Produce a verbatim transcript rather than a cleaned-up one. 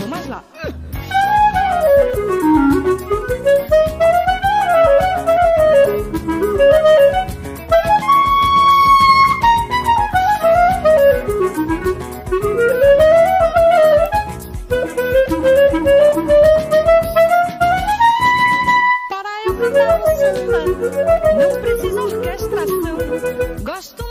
Vamos lá. Para eu cantar o samba, não precisa orquestração. Gosto